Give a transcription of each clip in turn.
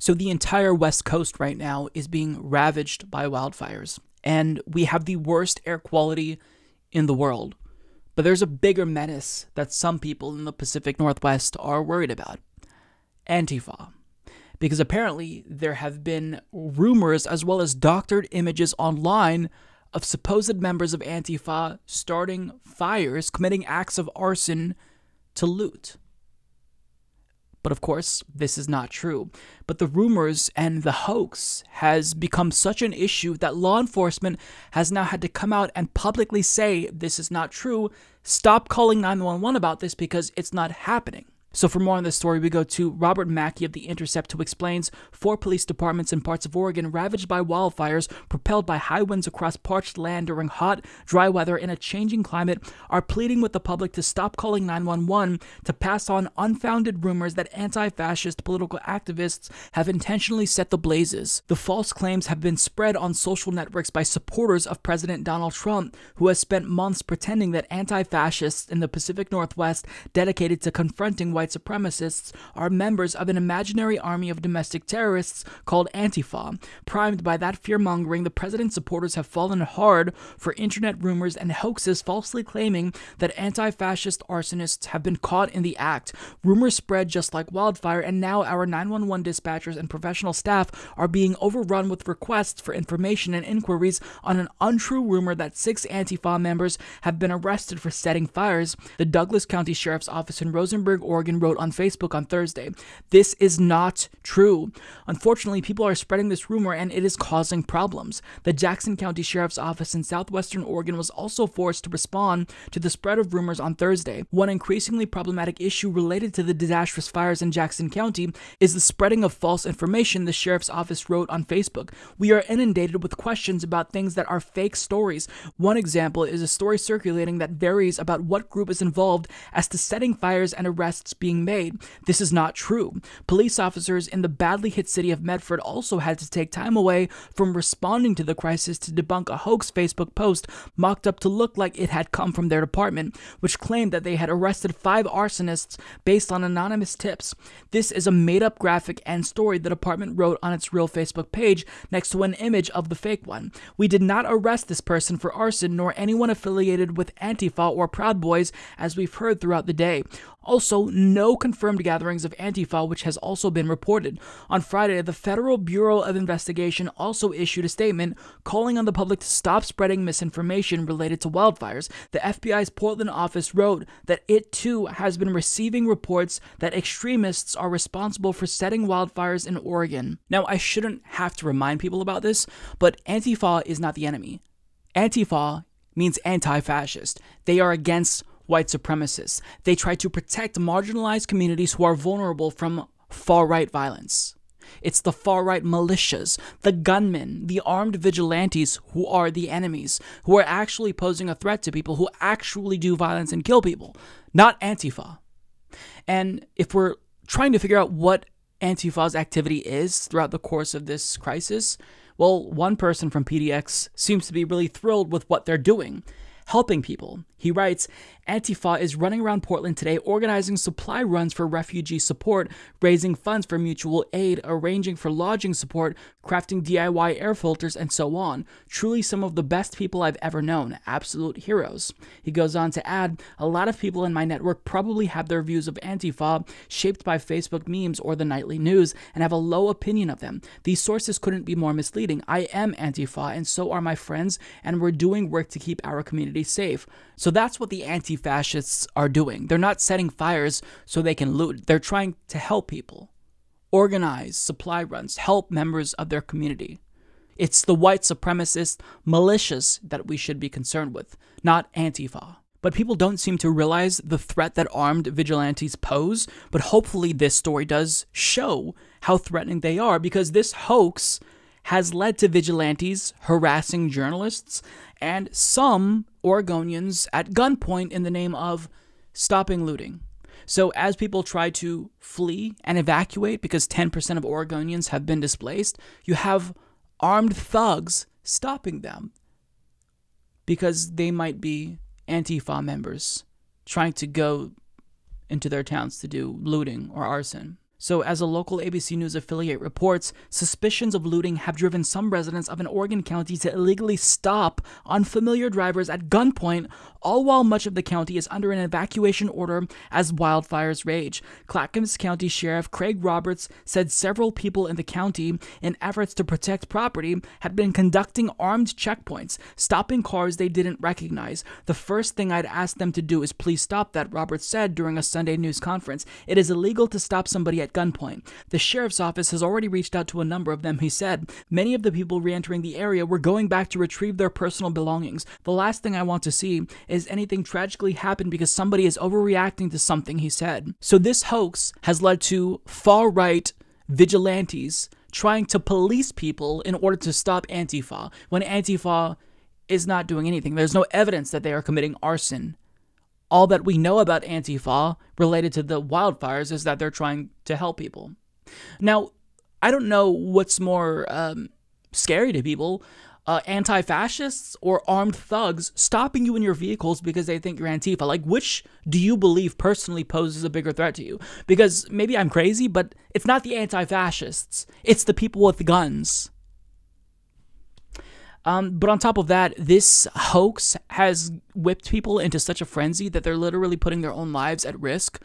So the entire West Coast right now is being ravaged by wildfires, and we have the worst air quality in the world. But there's a bigger menace that some people in the Pacific Northwest are worried about: Antifa. Because apparently there have been rumors as well as doctored images online of supposed members of Antifa starting fires, committing acts of arson to loot. But of course, this is not true. But the rumors and the hoax has become such an issue that law enforcement has now had to come out and publicly say, this is not true, stop calling 911 about this because it's not happening. So for more on this story, we go to Robert Mackey of The Intercept, who explains 4 police departments in parts of Oregon ravaged by wildfires, propelled by high winds across parched land during hot, dry weather in a changing climate, are pleading with the public to stop calling 911, to pass on unfounded rumors that anti-fascist political activists have intentionally set the blazes. The false claims have been spread on social networks by supporters of President Donald Trump, who has spent months pretending that anti-fascists in the Pacific Northwest dedicated to confronting white supremacists are members of an imaginary army of domestic terrorists called Antifa. Primed by that fear-mongering, the president's supporters have fallen hard for internet rumors and hoaxes falsely claiming that anti-fascist arsonists have been caught in the act. Rumors spread just like wildfire, and now our 911 dispatchers and professional staff are being overrun with requests for information and inquiries on an untrue rumor that 6 Antifa members have been arrested for setting fires. The Douglas County Sheriff's Office in Rosenberg, Oregon, wrote on Facebook on Thursday, "This is not true. Unfortunately, people are spreading this rumor and it is causing problems." The Jackson County Sheriff's Office in southwestern Oregon was also forced to respond to the spread of rumors on Thursday. One increasingly problematic issue related to the disastrous fires in Jackson County is the spreading of false information, the Sheriff's Office wrote on Facebook. "We are inundated with questions about things that are fake stories. One example is a story circulating that varies about what group is involved as to setting fires and arrests being made. This is not true." Police officers in the badly hit city of Medford also had to take time away from responding to the crisis to debunk a hoax Facebook post mocked up to look like it had come from their department, which claimed that they had arrested 5 arsonists based on anonymous tips. "This is a made-up graphic and story," the department wrote on its real Facebook page next to an image of the fake one. "We did not arrest this person for arson, nor anyone affiliated with Antifa or Proud Boys, as we've heard throughout the day." Also, no confirmed gatherings of Antifa, which has also been reported. On Friday, the Federal Bureau of Investigation also issued a statement calling on the public to stop spreading misinformation related to wildfires. The FBI's Portland office wrote that it too has been receiving reports that extremists are responsible for setting wildfires in Oregon. Now, I shouldn't have to remind people about this, but Antifa is not the enemy. Antifa means anti-fascist. They are against white supremacists. They try to protect marginalized communities who are vulnerable from far-right violence. It's the far-right militias, the gunmen, the armed vigilantes who are the enemies, who are actually posing a threat to people, who actually do violence and kill people, not Antifa. And if we're trying to figure out what Antifa's activity is throughout the course of this crisis, well, one person from PDX seems to be really thrilled with what they're doing. Helping people. He writes, "Antifa is running around Portland today, organizing supply runs for refugee support, raising funds for mutual aid, arranging for lodging support, crafting DIY air filters, and so on. Truly some of the best people I've ever known. Absolute heroes." He goes on to add, "A lot of people in my network probably have their views of Antifa shaped by Facebook memes or the nightly news and have a low opinion of them. These sources couldn't be more misleading. I am Antifa and so are my friends, and we're doing work to keep our community safe." So that's what the anti-fascists are doing. They're not setting fires so they can loot. They're trying to help people, organize supply runs, help members of their community. It's the white supremacist militias that we should be concerned with, not Antifa. But people don't seem to realize the threat that armed vigilantes pose, but hopefully this story does show how threatening they are, because this hoax has led to vigilantes harassing journalists and some Oregonians at gunpoint in the name of stopping looting. So as people try to flee and evacuate, because 10% of Oregonians have been displaced, you have armed thugs stopping them because they might be Antifa members trying to go into their towns to do looting or arson. So, as a local ABC News affiliate reports, suspicions of looting have driven some residents of an Oregon county to illegally stop unfamiliar drivers at gunpoint, all while much of the county is under an evacuation order as wildfires rage. Clackamas County Sheriff Craig Roberts said several people in the county, in efforts to protect property, had been conducting armed checkpoints, stopping cars they didn't recognize. "The first thing I'd ask them to do is please stop that," Roberts said during a Sunday news conference. "It is illegal to stop somebody at gunpoint. The sheriff's office has already reached out to a number of them," he said. "Many of the people re-entering the area were going back to retrieve their personal belongings. The last thing I want to see is anything tragically happen because somebody is overreacting to something," he said. So this hoax has led to far-right vigilantes trying to police people in order to stop Antifa, when Antifa is not doing anything. There's no evidence that they are committing arson. All that we know about Antifa related to the wildfires is that they're trying to help people. Now, I don't know what's more scary to people, anti-fascists or armed thugs stopping you in your vehicles because they think you're Antifa. Like, which do you believe personally poses a bigger threat to you? Because maybe I'm crazy, but it's not the anti-fascists. It's the people with the guns. But on top of that, this hoax has whipped people into such a frenzy that they're literally putting their own lives at risk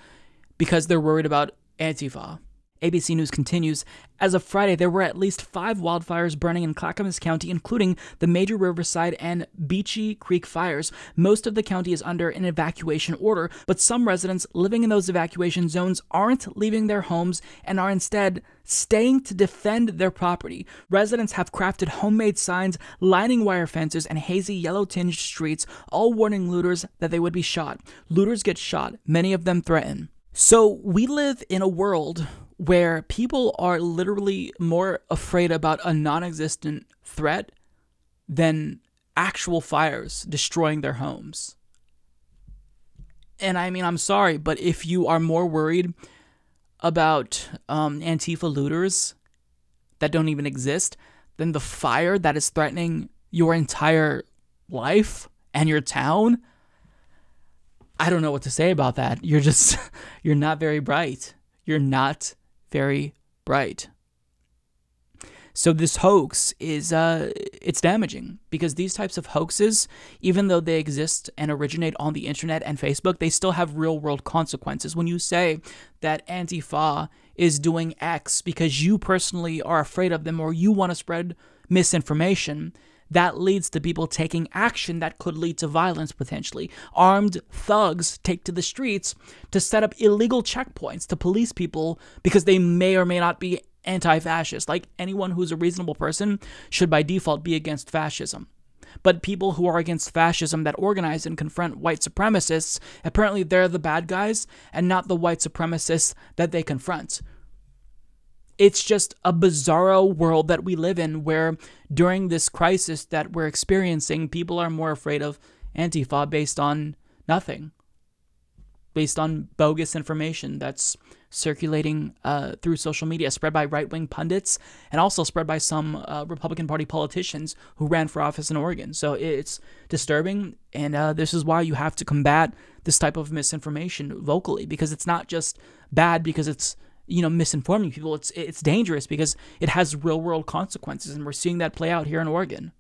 because they're worried about Antifa. ABC News continues, as of Friday, there were at least 5 wildfires burning in Clackamas County, including the major Riverside and Beachy Creek fires. Most of the county is under an evacuation order, but some residents living in those evacuation zones aren't leaving their homes and are instead staying to defend their property. Residents have crafted homemade signs lining wire fences and hazy yellow-tinged streets, all warning looters that they would be shot. Looters get shot, many of them threaten. So we live in a world where people are literally more afraid about a non-existent threat than actual fires destroying their homes. And I mean, I'm sorry, but if you are more worried about Antifa looters that don't even exist than the fire that is threatening your entire life and your town, I don't know what to say about that. You're just, you're not very bright. You're not very bright. So this hoax is, it's damaging, because these types of hoaxes, even though they exist and originate on the internet and Facebook, they still have real world consequences. When you say that Antifa is doing X because you personally are afraid of them or you want to spread misinformation, that leads to people taking action that could lead to violence potentially. Armed thugs take to the streets to set up illegal checkpoints to police people because they may or may not be anti-fascist. Like, anyone who's a reasonable person should by default be against fascism. But people who are against fascism that organize and confront white supremacists, apparently they're the bad guys and not the white supremacists that they confront. It's just a bizarro world that we live in, where during this crisis that we're experiencing, people are more afraid of Antifa based on nothing, based on bogus information that's circulating through social media, spread by right-wing pundits and also spread by some Republican Party politicians who ran for office in Oregon. So it's disturbing, and this is why you have to combat this type of misinformation vocally, because it's not just bad because it's, you know, misinforming people. It's dangerous because it has real world consequences, and we're seeing that play out here in Oregon.